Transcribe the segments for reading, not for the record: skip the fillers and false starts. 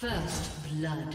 First blood.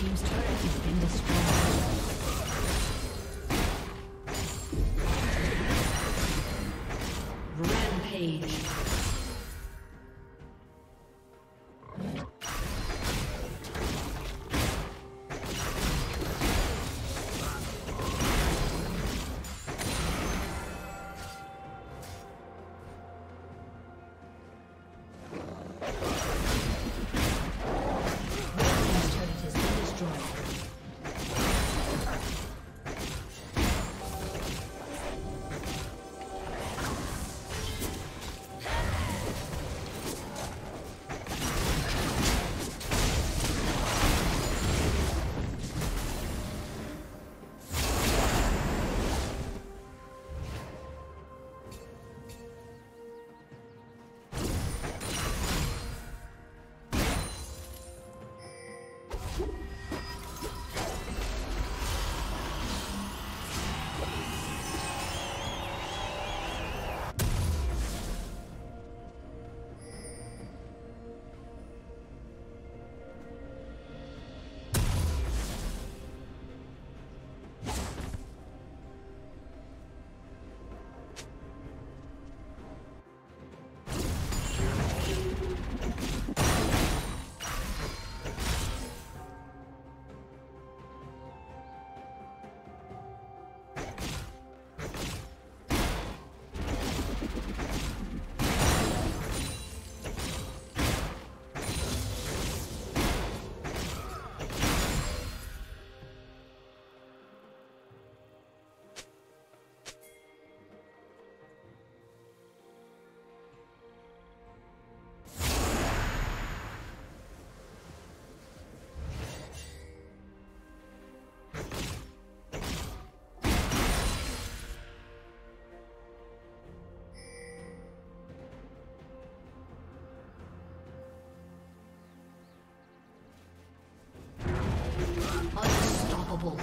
Team's turret has been destroyed. Unstoppable.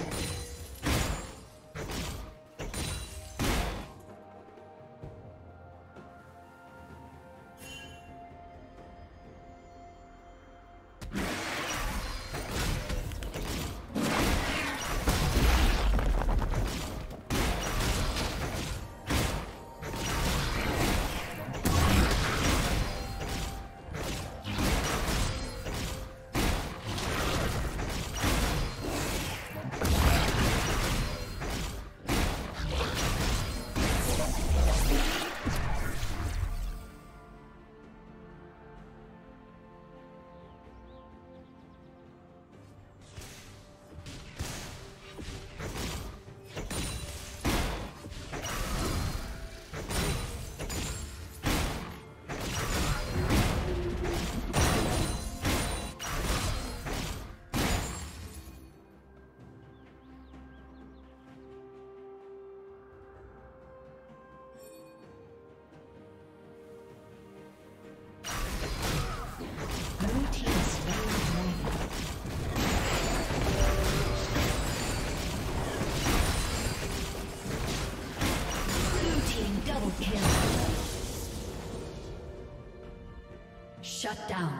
Shut down.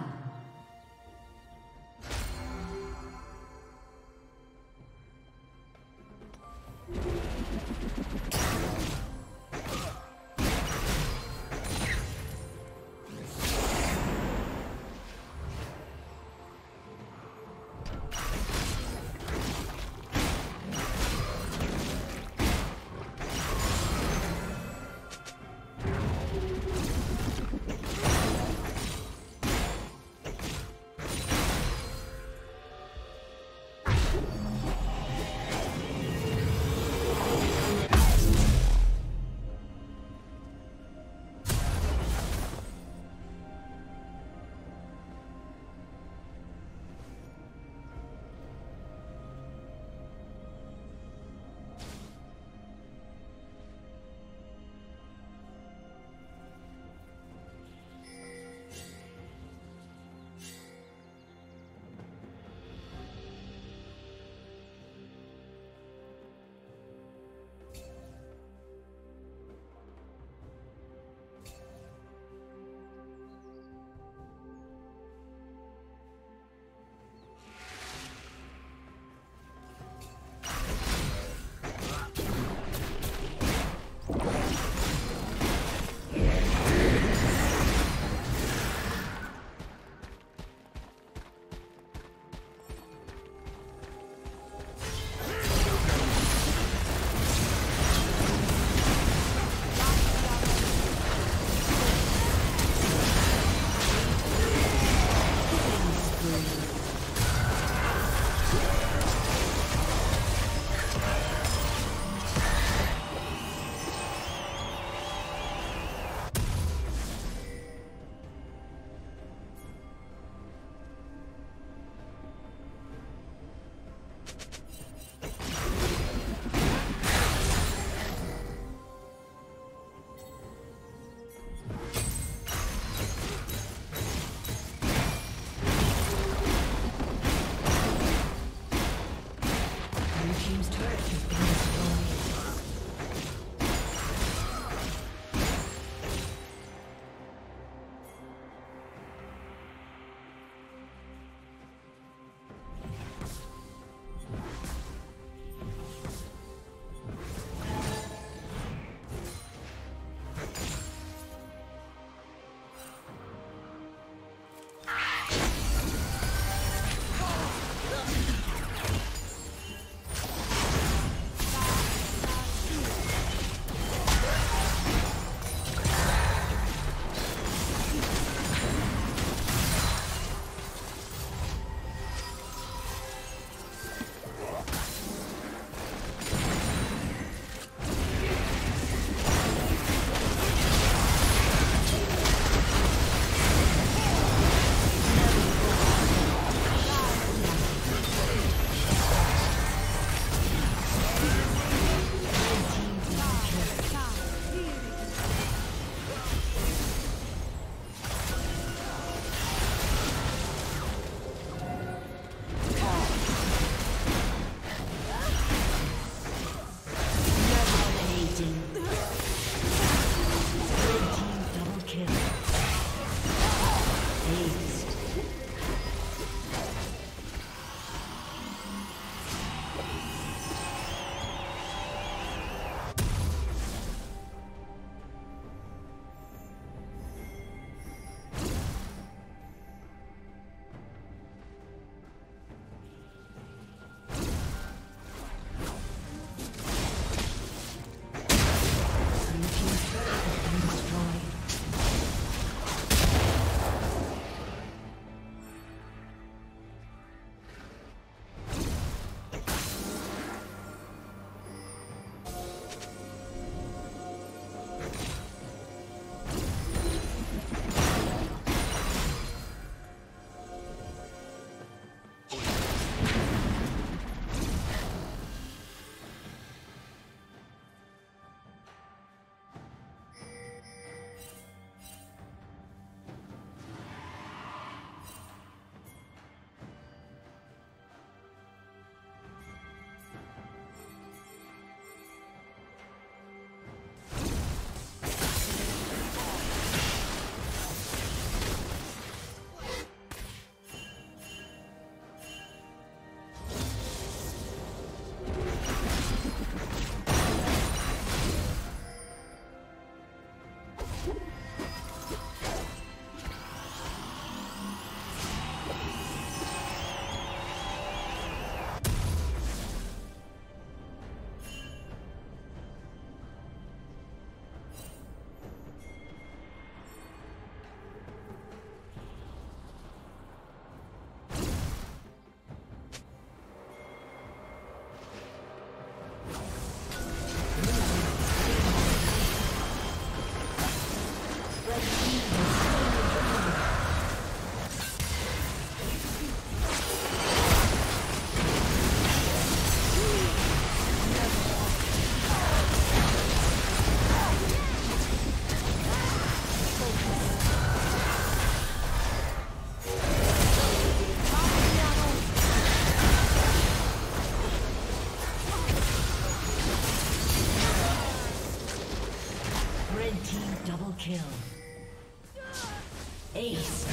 Ace.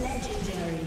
Legendary.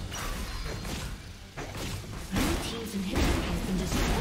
Blue team's inhibitor has been destroyed.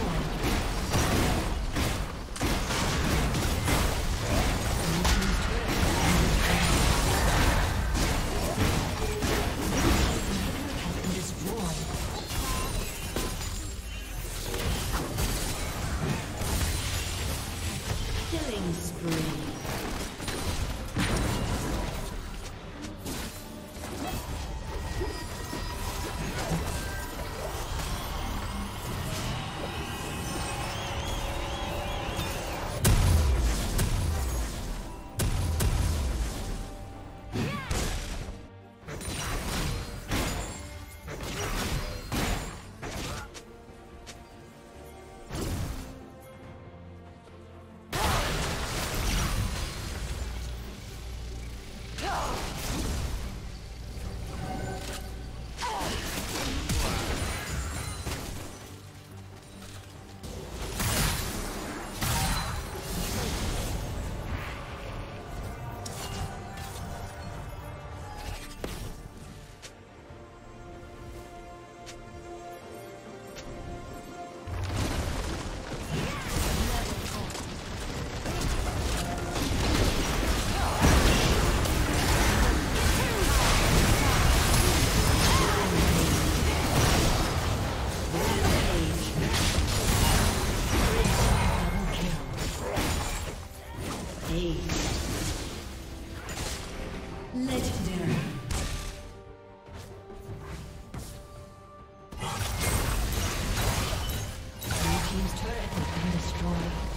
Turret has been destroyed.